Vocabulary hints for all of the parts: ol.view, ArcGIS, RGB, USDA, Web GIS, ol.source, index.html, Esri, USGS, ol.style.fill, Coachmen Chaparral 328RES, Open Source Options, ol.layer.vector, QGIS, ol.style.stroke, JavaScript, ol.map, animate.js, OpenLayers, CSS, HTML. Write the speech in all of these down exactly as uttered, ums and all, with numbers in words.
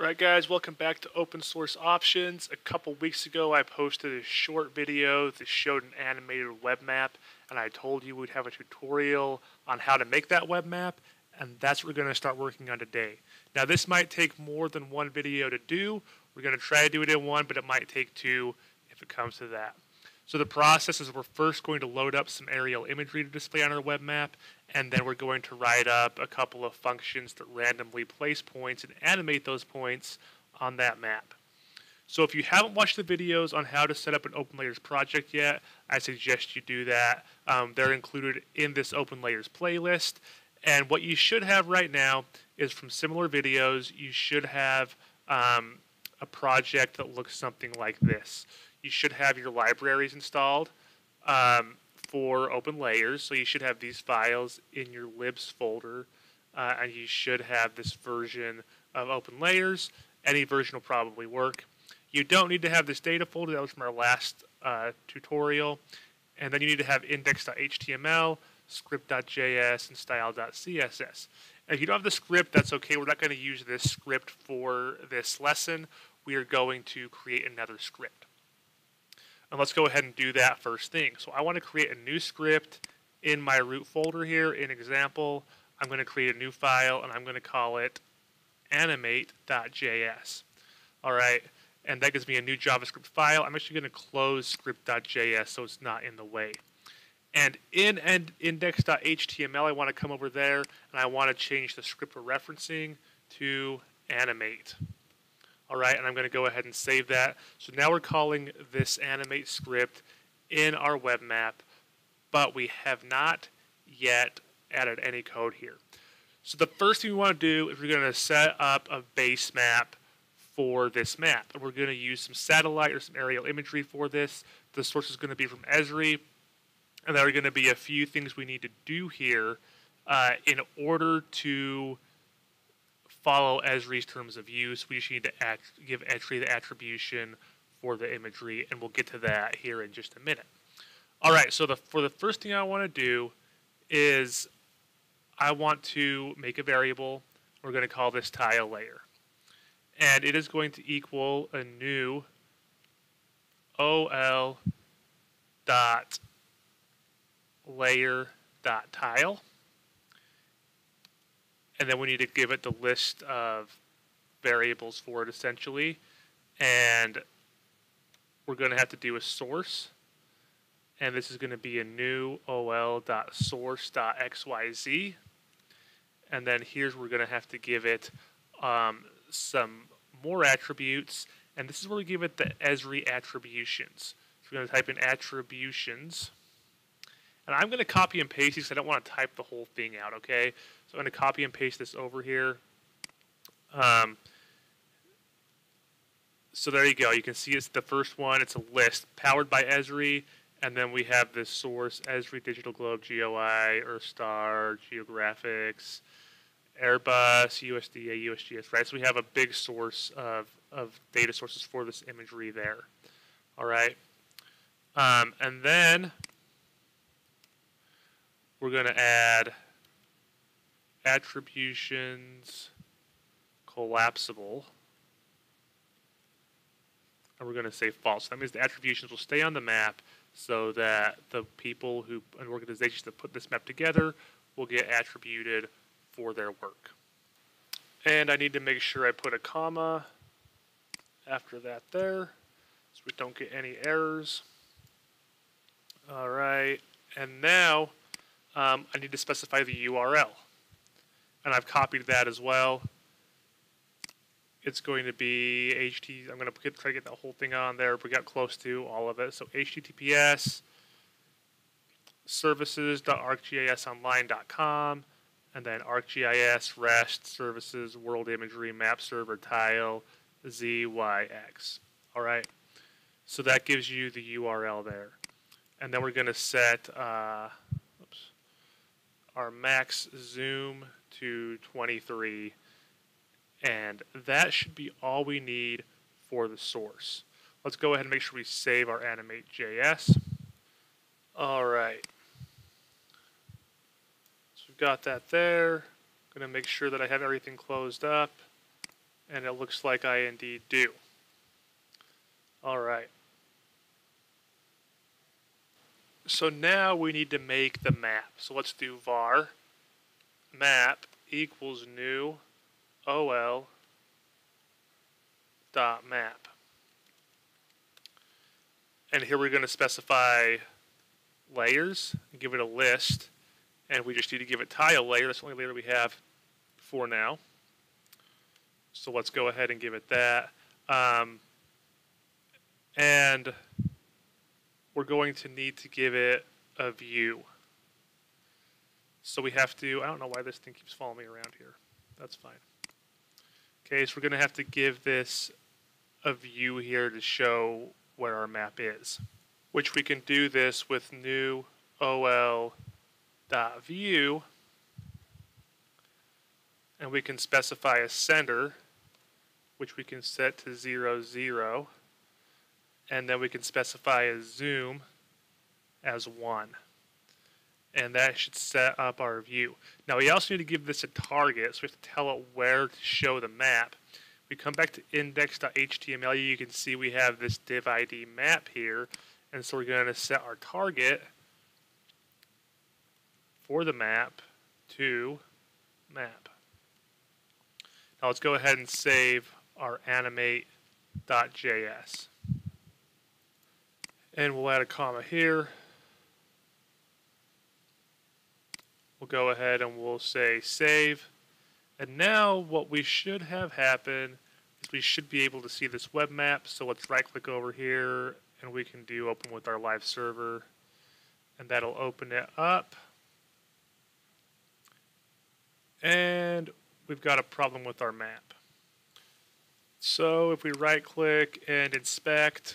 Alright guys, welcome back to Open Source Options. A couple weeks ago I posted a short video that showed an animated web map, and I told you we'd have a tutorial on how to make that web map, and that's what we're going to start working on today. Now this might take more than one video to do. We're going to try to do it in one, but it might take two if it comes to that. So the process is we're first going to load up some aerial imagery to display on our web map, and then we're going to write up a couple of functions that randomly place points and animate those points on that map. So if you haven't watched the videos on how to set up an OpenLayers project yet, I suggest you do that. Um, they're included in this OpenLayers playlist, and what you should have right now is from similar videos, you should have um, a project that looks something like this. You should have your libraries installed um, for OpenLayers, so you should have these files in your libs folder, uh, and you should have this version of OpenLayers. Any version will probably work. You don't need to have this data folder, that was from our last uh, tutorial, and then you need to have index dot H T M L, script dot J S, and style dot C S S. If you don't have the script, that's okay. We're not going to use this script for this lesson. We are going to create another script. And let's go ahead and do that first thing. So I want to create a new script in my root folder here. In example, I'm going to create a new file, and I'm going to call it animate dot J S. All right, and that gives me a new JavaScript file. I'm actually going to close script dot J S so it's not in the way. And in index dot H T M L, I want to come over there, and I want to change the script we're referencing to animate. All right, and I'm going to go ahead and save that. So now we're calling this animate script in our web map, but we have not yet added any code here. So the first thing we want to do is we're going to set up a base map for this map. And we're going to use some satellite or some aerial imagery for this. The source is going to be from Esri, and there are going to be a few things we need to do here uh, in order to follow Esri's terms of use. We just need to give Esri the attribution for the imagery, and we'll get to that here in just a minute. All right, so the, for the first thing I want to do is I want to make a variable. We're going to call this tile layer, and it is going to equal a new O L dot layer dot tile. And then we need to give it the list of variables for it, essentially. And we're going to have to do a source. And this is going to be a new O L dot source dot X Y Z. And then here's where we're going to have to give it um, some more attributes. And this is where we give it the Esri attributions. So we're going to type in attributions. And I'm going to copy and paste these because I don't want to type the whole thing out, okay? So I'm going to copy and paste this over here. Um, so there you go. You can see it's the first one. It's a list powered by Esri. And then we have this source, Esri Digital Globe, G O I, Earthstar, Geographics, Airbus, U S D A, U S G S, right? So we have a big source of, of data sources for this imagery there. All right. Um, and then we're going to add attributions collapsible, and we're going to say false. That means the attributions will stay on the map so that the people who and organizations that put this map together will get attributed for their work. And I need to make sure I put a comma after that there so we don't get any errors. All right, and now Um, I need to specify the U R L, and I've copied that as well. It's going to be H T T P. I'm going to try to get that whole thing on there. We got close to all of it. So H T T P S services dot arc G I S online dot com, and then ArcGIS REST services world imagery map server tile Z Y X. All right. So that gives you the U R L there, and then we're going to set Uh, our max zoom to twenty-three, and that should be all we need for the source. Let's go ahead and make sure we save our animate dot J S. All right, so we've got that there. I'm gonna make sure that I have everything closed up. And it looks like I indeed do. All right. So now we need to make the map. So let's do var map equals new ol dot map. And here we're going to specify layers, give it a list, and we just need to give it tile layer. That's the only layer we have for now. So let's go ahead and give it that. Um, and we're going to need to give it a view. So we have to, I don't know why this thing keeps following me around here. That's fine. Okay, so we're gonna have to give this a view here to show where our map is, which we can do this with new ol.view, and we can specify a center, which we can set to zero, zero. And then we can specify a zoom as one. And that should set up our view. Now we also need to give this a target, so we have to tell it where to show the map. We come back to index.html, you can see we have this div I D map here, and so we're going to set our target for the map to map. Now let's go ahead and save our animate.js. And we'll add a comma here. We'll go ahead and we'll say save. And now what we should have happen is we should be able to see this web map. So let's right click over here and we can do open with our live server. And that'll open it up. And we've got a problem with our map. So if we right click and inspect,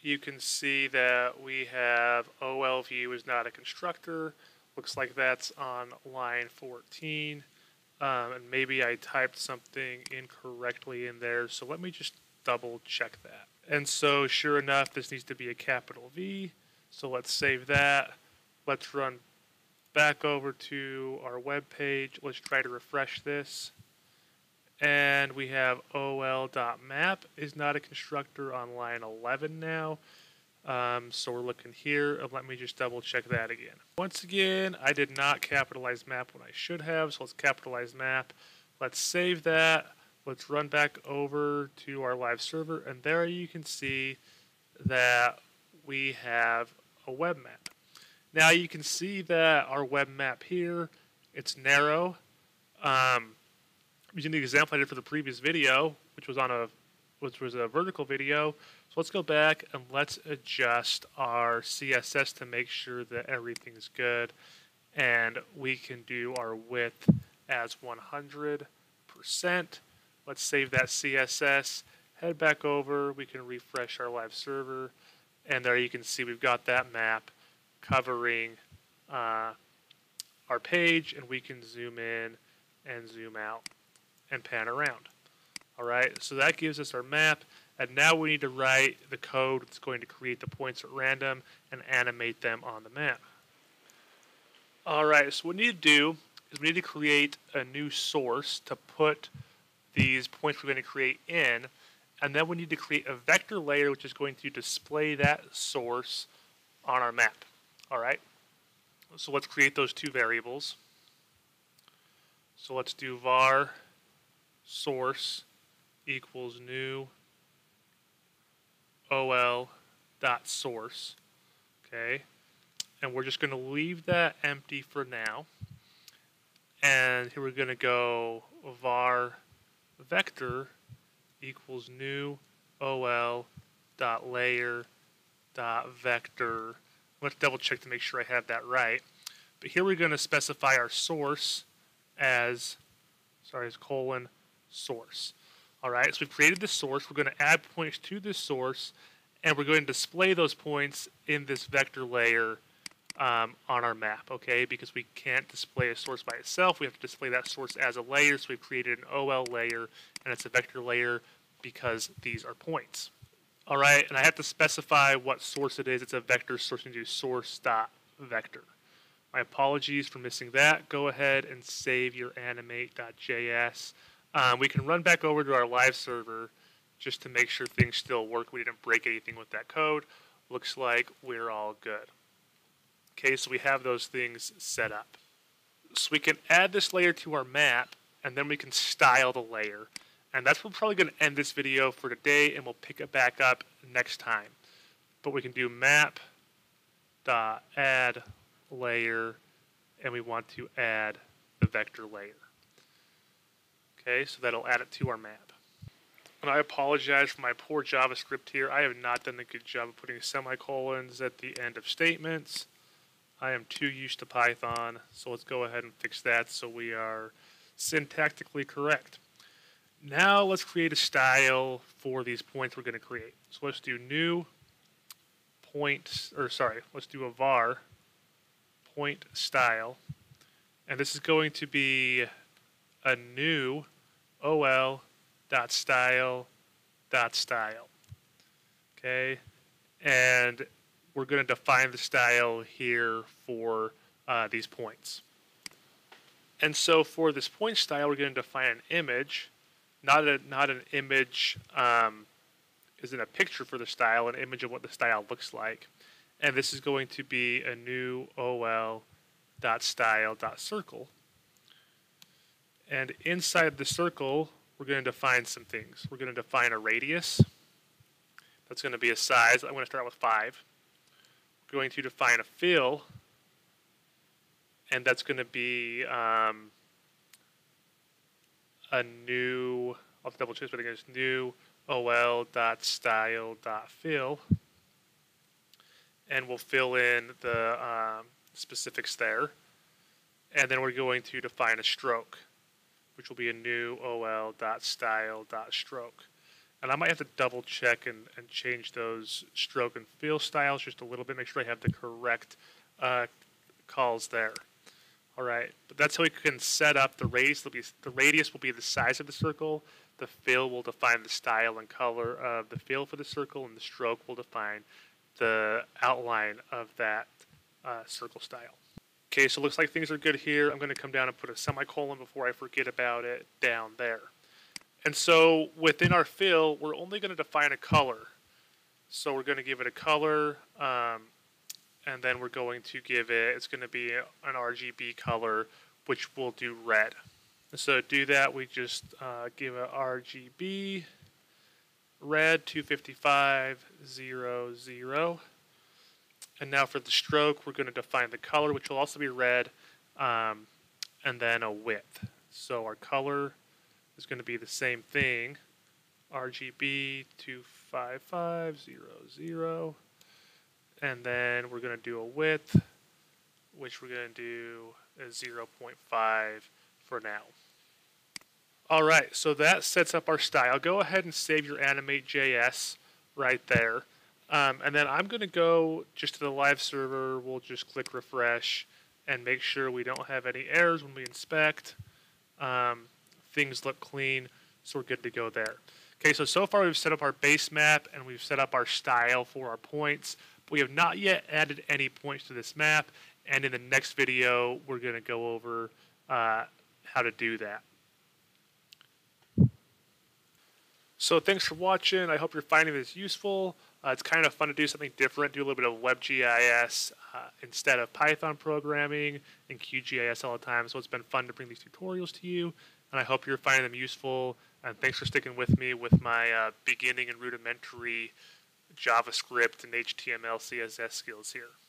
you can see that we have ol.view is not a constructor. Looks like that's on line fourteen. Um, and maybe I typed something incorrectly in there. So let me just double check that. And so sure enough, this needs to be a capital V. So let's save that. Let's run back over to our web page. Let's try to refresh this. And we have ol.map is not a constructor on line eleven now. Um, so we're looking here. Let me just double check that again. Once again, I did not capitalize map when I should have. So let's capitalize map. Let's save that. Let's run back over to our live server. And there you can see that we have a web map. Now you can see that our web map here, it's narrow. Um, Using the example I did for the previous video, which was on a, which was a vertical video. So let's go back and let's adjust our C S S to make sure that everything's good, and we can do our width as one hundred percent. Let's save that C S S. Head back over. We can refresh our live server, and there you can see we've got that map covering uh, our page, and we can zoom in and zoom out and pan around. All right, so that gives us our map, and now we need to write the code that's going to create the points at random and animate them on the map. All right, so what we need to do is we need to create a new source to put these points we're going to create in, and then we need to create a vector layer which is going to display that source on our map. All right, so let's create those two variables. So let's do var source equals new ol dot source. Okay, and we're just going to leave that empty for now, and here we're going to go var vector equals new ol dot layer dot vector. Let's double check to make sure I have that right, but here we're going to specify our source as sorry as colon source. All right, so we've created this source. We're going to add points to this source, and we're going to display those points in this vector layer um, on our map, okay? Because we can't display a source by itself. We have to display that source as a layer, so we've created an O L layer, and it's a vector layer because these are points. All right, and I have to specify what source it is. It's a vector source. We do source.vector. My apologies for missing that. Go ahead and save your animate.js. Um, we can run back over to our live server just to make sure things still work. We didn't break anything with that code. Looks like we're all good. Okay, so we have those things set up. So we can add this layer to our map, and then we can style the layer. And that's probably going to end this video for today, and we'll pick it back up next time. But we can do map.add layer, and we want to add the vector layer. Okay, so that'll add it to our map. And I apologize for my poor JavaScript here. I have not done a good job of putting semicolons at the end of statements. I am too used to Python, so let's go ahead and fix that so we are syntactically correct. Now let's create a style for these points we're going to create. So let's do new point, or sorry, let's do a var point style. And this is going to be a new ol.style.style. Okay, and we're going to define the style here for uh, these points. And so for this point style, we're going to define an image. Not a, not an image um, isn't a picture for the style, an image of what the style looks like. And this is going to be a new ol.style.circle. And inside the circle, we're going to define some things. We're going to define a radius. That's going to be a size. I'm going to start with five. We're going to define a fill, and that's going to be um, a new, I'll double check, but it's new ol.style.fill, and we'll fill in the um, specifics there. And then we're going to define a stroke, which will be a new ol.style.stroke. And I might have to double check and, and change those stroke and fill styles just a little bit, make sure I have the correct uh, calls there. All right, but that's how we can set up the radius. Be, the radius will be the size of the circle. The fill will define the style and color of the fill for the circle, and the stroke will define the outline of that uh, circle style. Okay, so it looks like things are good here. I'm going to come down and put a semicolon before I forget about it down there. And so within our fill, we're only going to define a color. So we're going to give it a color, um, and then we're going to give it, it's going to be an R G B color, which will do red. So to do that, we just uh, give it R G B, red, two fifty-five, zero, zero. And now for the stroke, we're going to define the color, which will also be red, um, and then a width. So our color is going to be the same thing, R G B, two fifty-five, zero, zero. And then we're going to do a width, which we're going to do is zero point five for now. All right, so that sets up our style. Go ahead and save your animate dot J S right there. Um, and then I'm going to go just to the live server. We'll just click refresh and make sure we don't have any errors when we inspect. Um, things look clean, so we're good to go there. Okay, so so far we've set up our base map and we've set up our style for our points. We have not yet added any points to this map, and in the next video, we're going to go over uh, how to do that. So thanks for watching. I hope you're finding this useful. Uh, it's kind of fun to do something different, do a little bit of Web G I S uh, instead of Python programming and Q G I S all the time. So it's been fun to bring these tutorials to you, and I hope you're finding them useful. And thanks for sticking with me with my uh, beginning and rudimentary JavaScript and H T M L, C S S skills here.